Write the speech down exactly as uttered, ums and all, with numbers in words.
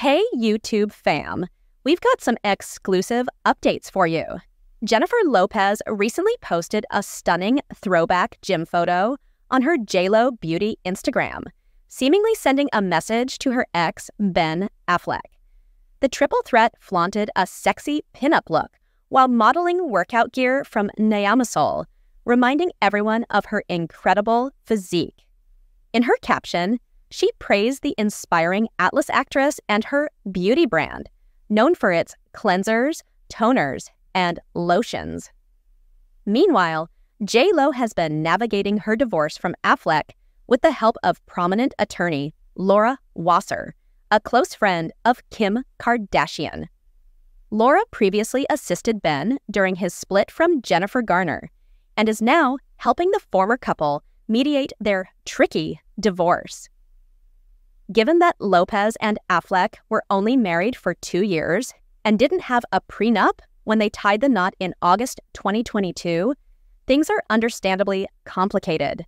Hey YouTube fam, we've got some exclusive updates for you. Jennifer Lopez recently posted a stunning throwback gym photo on her JLo Beauty Instagram, seemingly sending a message to her ex, Ben Affleck. The triple threat flaunted a sexy pinup look while modeling workout gear from Nyamasol, reminding everyone of her incredible physique. In her caption, she praised the inspiring Atlas actress and her beauty brand, known for its cleansers, toners, and lotions. Meanwhile, JLo has been navigating her divorce from Affleck with the help of prominent attorney Laura Wasser, a close friend of Kim Kardashian. Laura previously assisted Ben during his split from Jennifer Garner and is now helping the former couple mediate their tricky divorce. Given that Lopez and Affleck were only married for two years and didn't have a prenup when they tied the knot in August twenty twenty-two, things are understandably complicated.